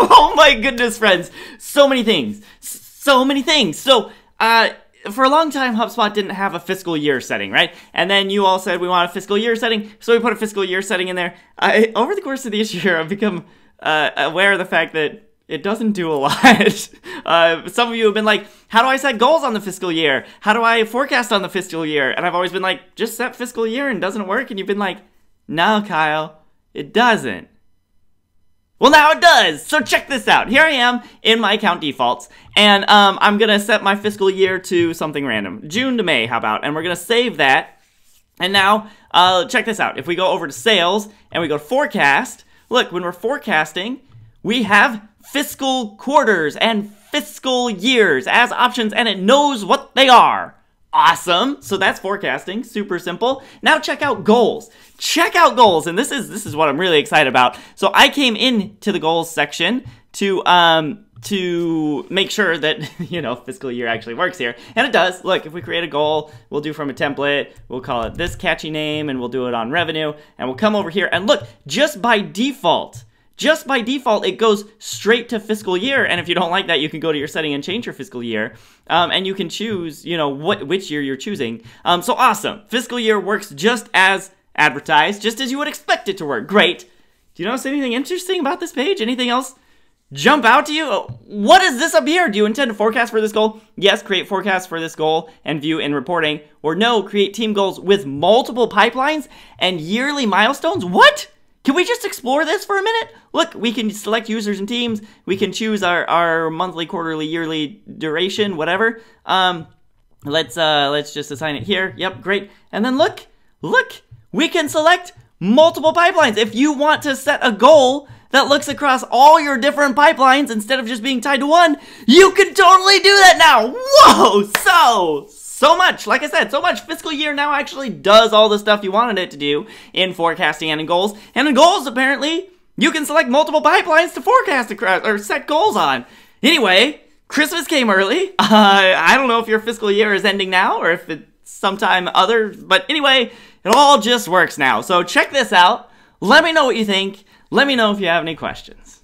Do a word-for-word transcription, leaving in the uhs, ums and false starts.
Oh my goodness, friends. So many things. So many things. So, uh... for a long time, HubSpot didn't have a fiscal year setting, right? And then you all said we want a fiscal year setting, so we put a fiscal year setting in there. I, over the course of this year, I've become uh, aware of the fact that it doesn't do a lot. uh, some of you have been like, how do I set goals on the fiscal year? How do I forecast on the fiscal year? And I've always been like, just set fiscal year and doesn't work. And you've been like, no, Kyle, it doesn't. Well, now it does! So check this out. Here I am in my account defaults, and um, I'm going to set my fiscal year to something random. June to May, how about? And we're going to save that. And now, uh, check this out. If we go over to sales, and we go to forecast, look, when we're forecasting, we have fiscal quarters and fiscal years as options, and it knows what they are. Awesome. So that's forecasting. Super simple. Now check out goals. Check out goals. And this is this is what I'm really excited about. So I came into the goals section to um to make sure that, you know, fiscal year actually works here. And it does. Look, if we create a goal, we'll do from a template. We'll call it this catchy name, and we'll do it on revenue. And we'll come over here and look, just by default, just by default, it goes straight to fiscal year. And if you don't like that, you can go to your setting and change your fiscal year. Um, and you can choose, you know, what which year you're choosing. Um, so awesome. Fiscal year works just as advertised, just as you would expect it to work. Great. Do you notice anything interesting about this page? Anything else jump out to you? What is this up here? Do you intend to forecast for this goal? Yes, create forecasts for this goal and view in reporting. Or no, create team goals with multiple pipelines and yearly milestones. What? Can we just explore this for a minute? Look, we can select users and teams. We can choose our, our monthly, quarterly, yearly duration, whatever. Um, let's uh, let's just assign it here. Yep, great. And then look, look, we can select multiple pipelines. If you want to set a goal that looks across all your different pipelines instead of just being tied to one, you can totally do that now. Whoa, so... So much, like I said, so much. Fiscal year now actually does all the stuff you wanted it to do in forecasting and in goals. And in goals, apparently, you can select multiple pipelines to forecast across or set goals on. Anyway, Christmas came early. Uh, I don't know if your fiscal year is ending now or if it's sometime other, but anyway, it all just works now. So check this out. Let me know what you think. Let me know if you have any questions.